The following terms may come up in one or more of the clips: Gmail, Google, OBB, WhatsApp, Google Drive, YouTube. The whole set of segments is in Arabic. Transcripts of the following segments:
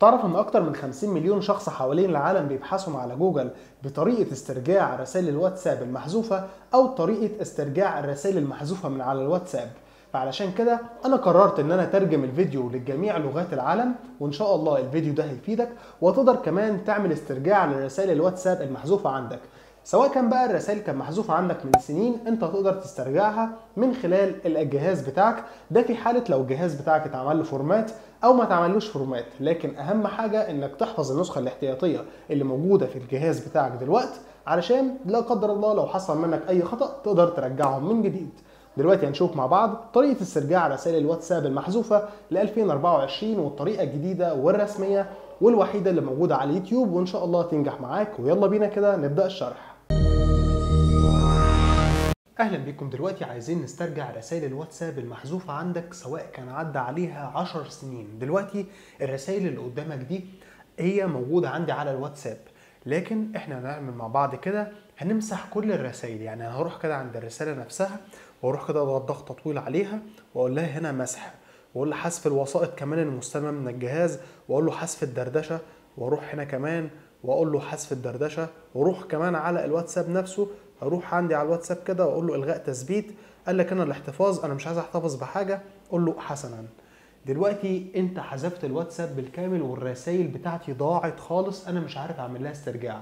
تعرف ان اكتر من 50 مليون شخص حوالين العالم بيبحثوا على جوجل بطريقة استرجاع رسائل الواتساب المحذوفة او طريقة استرجاع الرسائل المحذوفة من على الواتساب. فعلشان كده انا قررت ان انا اترجم الفيديو لجميع لغات العالم، وان شاء الله الفيديو ده هيفيدك، وتقدر كمان تعمل استرجاع لرسائل الواتساب المحذوفة عندك، سواء كان بقى الرسائل كان محذوفة عندك من سنين، انت هتقدر تسترجعها من خلال الجهاز بتاعك، ده في حالة لو الجهاز بتاعك اتعمل له فورمات او ما اتعملوش فورمات، لكن اهم حاجة انك تحفظ النسخة الاحتياطية اللي موجودة في الجهاز بتاعك دلوقتي، علشان لا قدر الله لو حصل منك اي خطأ تقدر ترجعهم من جديد. دلوقتي هنشوف مع بعض طريقة استرجاع رسائل الواتساب المحذوفة ل 2024 والطريقة الجديدة والرسمية والوحيدة اللي موجودة على اليوتيوب، وان شاء الله تنجح معاك. ويلا بينا كده نبدأ الشرح. اهلا بكم. دلوقتي عايزين نسترجع رسائل الواتساب المحذوفه عندك، سواء كان عدى عليها 10 سنين. دلوقتي الرسائل اللي قدامك دي هي موجوده عندي على الواتساب، لكن احنا هنعمل مع بعض كده، هنمسح كل الرسائل. يعني انا هروح كده عند الرساله نفسها واروح كده اضغط ضغطه طويله عليها واقول لها هنا مسح، واقول له حذف الوسائط كمان المستلمه من الجهاز، واقول له حذف الدردشه، واروح هنا كمان واقول له حذف الدردشه، واروح كمان على الواتساب نفسه، اروح عندي على الواتساب كده واقول له الغاء تثبيت. قال لك انا الاحتفاظ، انا مش عايز احتفظ بحاجه، قول له حسنا. دلوقتي انت حذفت الواتساب بالكامل والرسائل بتاعتي ضاعت خالص، انا مش عارف اعمل لها استرجاع.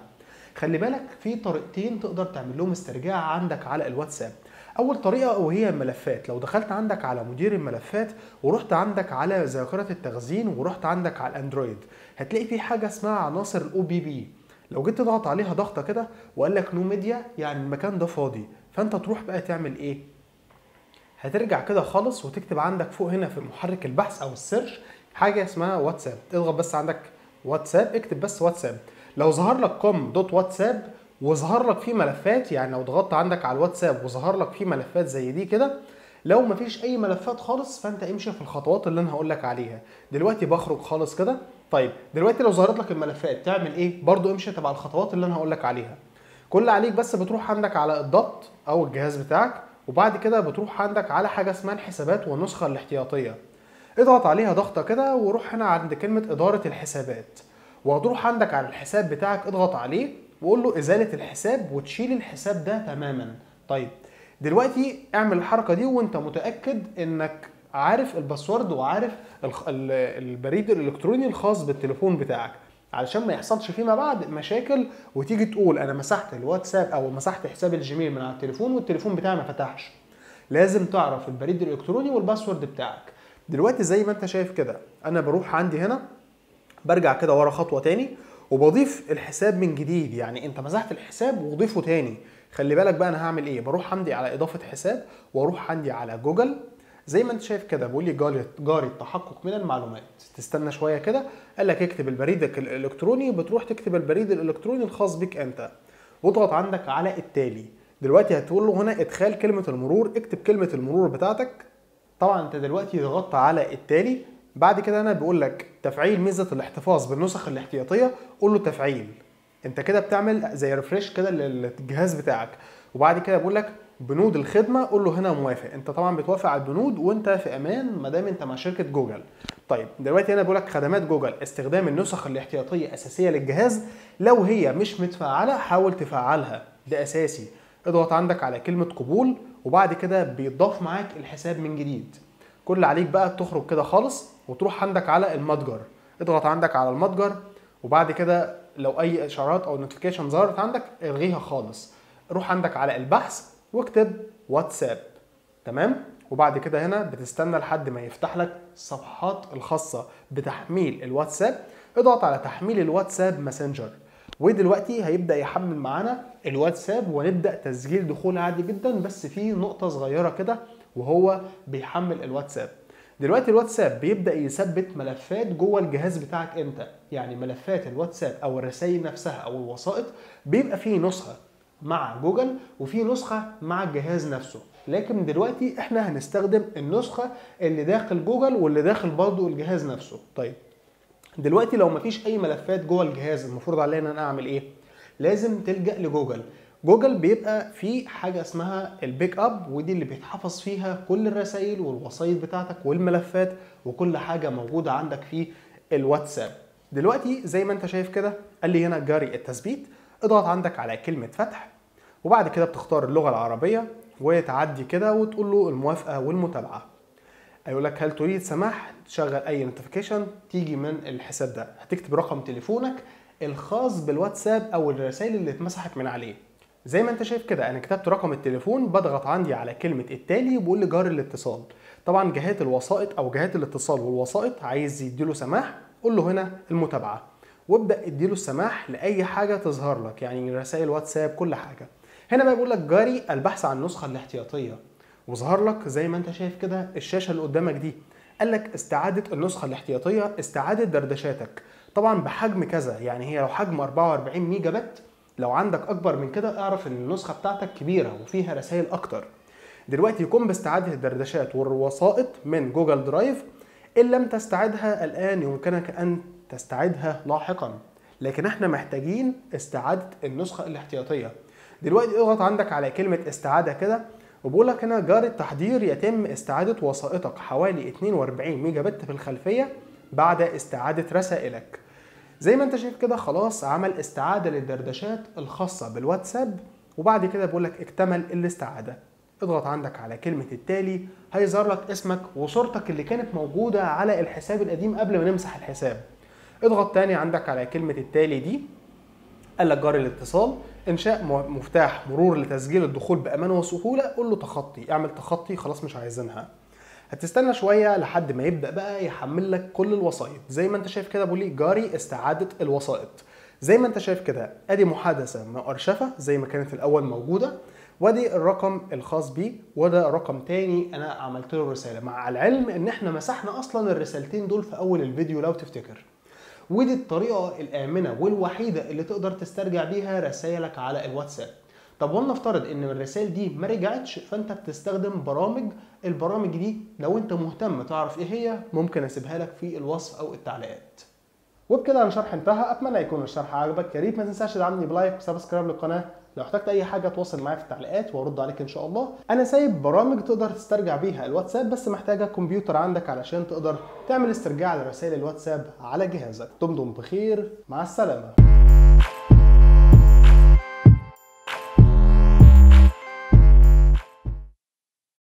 خلي بالك في طريقتين تقدر تعمل لهم استرجاع عندك على الواتساب. اول طريقه وهي الملفات، لو دخلت عندك على مدير الملفات ورحت عندك على ذاكره التخزين ورحت عندك على الاندرويد، هتلاقي في حاجه اسمها عناصر OBB. لو جيت تضغط عليها ضغطه كده وقال لك نو ميديا، يعني المكان ده فاضي، فانت تروح بقى تعمل ايه؟ هترجع كده خالص وتكتب عندك فوق هنا في محرك البحث او السيرش حاجه اسمها واتساب، اضغط بس عندك واتساب، اكتب بس واتساب. لو ظهر لك com.whatsapp وظهر لك فيه ملفات، يعني لو ضغطت عندك على الواتساب وظهر لك فيه ملفات زي دي كده، لو مفيش اي ملفات خالص فانت امشي في الخطوات اللي انا هقول لك عليها. دلوقتي بخرج خالص كده. طيب دلوقتي لو ظهرت لك الملفات تعمل ايه؟ برضو امشي تبع الخطوات اللي انا هقول لك عليها. كل عليك بس بتروح عندك على الضبط او الجهاز بتاعك، وبعد كده بتروح عندك على حاجه اسمها الحسابات والنسخه الاحتياطيه، اضغط عليها ضغطه كده وروح هنا عند كلمه اداره الحسابات، وهتروح عندك على الحساب بتاعك اضغط عليه وقول له ازاله الحساب وتشيل الحساب ده تماما. طيب دلوقتي اعمل الحركه دي وانت متاكد انك عارف الباسورد وعارف البريد الالكتروني الخاص بالتليفون بتاعك، علشان ما يحصلش فيما بعد مشاكل وتيجي تقول انا مسحت الواتساب او مسحت حساب الجيميل من على التليفون والتليفون بتاعي ما فتحش. لازم تعرف البريد الالكتروني والباسورد بتاعك. دلوقتي زي ما انت شايف كده انا بروح عندي هنا برجع كده ورا خطوه تاني وبضيف الحساب من جديد، يعني انت مسحت الحساب وضيفه تاني. خلي بالك بقى انا هعمل ايه؟ بروح عندي على اضافه حساب واروح عندي على جوجل، زي ما انت شايف كده بيقول لي جاري التحقق من المعلومات، تستنى شويه كده قال لك اكتب بريدك الالكتروني، بتروح تكتب البريد الالكتروني الخاص بك انت واضغط عندك على التالي. دلوقتي هتقول له هنا ادخال كلمه المرور، اكتب كلمه المرور بتاعتك. طبعا انت دلوقتي ضغطت على التالي، بعد كده انا بقول لك تفعيل ميزه الاحتفاظ بالنسخ الاحتياطيه، قول له تفعيل. انت كده بتعمل زي ريفريش كده للجهاز بتاعك، وبعد كده بقول لك بنود الخدمه، قول له هنا موافق. انت طبعا بتوافق على البنود وانت في امان ما دام انت مع شركه جوجل. طيب دلوقتي انا بقول لك خدمات جوجل، استخدام النسخ الاحتياطيه اساسيه للجهاز، لو هي مش متفعله حاول تفعلها، ده اساسي. اضغط عندك على كلمه قبول، وبعد كده بيتضاف معاك الحساب من جديد. كل عليك بقى تخرج كده خالص وتروح عندك على المتجر، اضغط عندك على المتجر، وبعد كده لو اي اشعارات او نوتيفيكيشن ظهرت عندك الغيها خالص. روح عندك على البحث واكتب واتساب، تمام؟ وبعد كده هنا بتستنى لحد ما يفتح لك الصفحات الخاصه بتحميل الواتساب، اضغط على تحميل الواتساب ماسنجر، ودلوقتي هيبدا يحمل معانا الواتساب ونبدا تسجيل دخول عادي جدا. بس في نقطه صغيره كده وهو بيحمل الواتساب، دلوقتي الواتساب بيبدا يثبت ملفات جوه الجهاز بتاعك انت، يعني ملفات الواتساب او الرسائل نفسها او الوسائط بيبقى فيه نسخه مع جوجل وفي نسخه مع الجهاز نفسه، لكن دلوقتي احنا هنستخدم النسخه اللي داخل جوجل واللي داخل برضه الجهاز نفسه. طيب دلوقتي لو مفيش اي ملفات جوه الجهاز المفروض علينا ان انا اعمل ايه؟ لازم تلجأ لجوجل. جوجل بيبقى في حاجه اسمها البيك اب، ودي اللي بيتحفظ فيها كل الرسائل والوسائط بتاعتك والملفات وكل حاجه موجوده عندك في الواتساب. دلوقتي زي ما انت شايف كده قال لي هنا جاري التثبيت، اضغط عندك على كلمة فتح وبعد كده بتختار اللغة العربية وتعدي كده وتقول له الموافقة والمتابعة. هيقول لك هل تريد سماح تشغل اي نوتيفيكيشن تيجي من الحساب ده، هتكتب رقم تليفونك الخاص بالواتساب او الرسائل اللي اتمسحت من عليه. زي ما انت شايف كده انا كتبت رقم التليفون، بضغط عندي على كلمة التالي وبقول لي جار الاتصال. طبعا جهات الوسائط او جهات الاتصال والوسائط عايز يديله سماح، قول له هنا المتابعة وابدأ اديله السماح لأي حاجة تظهر لك، يعني رسائل واتساب كل حاجة. هنا بقى بيقول لك جاري البحث عن النسخة الاحتياطية، وظهر لك زي ما انت شايف كده الشاشة اللي قدامك دي قال لك استعادة النسخة الاحتياطية، استعادة دردشاتك طبعا بحجم كذا، يعني هي لو حجم 44 ميجا بايت، لو عندك أكبر من كده اعرف إن النسخة بتاعتك كبيرة وفيها رسائل أكتر. دلوقتي يقوم باستعادة الدردشات والوسائط من جوجل درايف، إن لم تستعدها الآن يمكنك أن تستعدها لاحقا، لكن احنا محتاجين استعادة النسخة الاحتياطية. دلوقتي اضغط عندك على كلمة استعادة كده وبقول لك هنا جار التحضير يتم استعادة وسائطك حوالي 42 ميجا بايت في الخلفية بعد استعادة رسائلك. زي ما انت شايف كده خلاص عمل استعادة للدردشات الخاصة بالواتساب، وبعد كده بقول لك اكتمل الاستعادة. اضغط عندك على كلمة التالي هيظهر لك اسمك وصورتك اللي كانت موجودة على الحساب القديم قبل ما نمسح الحساب. اضغط تاني عندك على كلمة التالي دي، قال لك جار الاتصال انشاء مفتاح مرور لتسجيل الدخول بأمان وسهولة، قول له تخطي، اعمل تخطي، خلاص مش عايزينها. هتستنى شوية لحد ما يبدأ بقى يحمل لك كل الوسائط. زي ما انت شايف كده بقول لي جاري استعادة الوسائط. زي ما انت شايف كده ادي محادثة مؤرشفة زي ما كانت الأول موجودة، وادي الرقم الخاص بيه، وده رقم تاني انا عملت له رسالة، مع العلم ان احنا مسحنا اصلا الرسالتين دول في اول الفيديو لو تفتكر. ودي الطريقة الآمنة والوحيدة اللي تقدر تسترجع بيها رسائلك على الواتساب. طب ولنفترض ان الرسائل دي ما رجعتش، فانت بتستخدم البرامج دي لو انت مهتم تعرف ايه هي ممكن اسيبها لك في الوصف او التعليقات. وبكده الشرح انتهى، اتمنى يكون الشرح عجبك، يا ريت ما تنساش تدعمني بلايك وسبسكرايب للقناة. لو احتجت اي حاجه تواصل معايا في التعليقات وارد عليك ان شاء الله. انا سايب برامج تقدر تسترجع بيها الواتساب، بس محتاجه كمبيوتر عندك علشان تقدر تعمل استرجاع لرسائل الواتساب على جهازك. دمتم بخير، مع السلامه.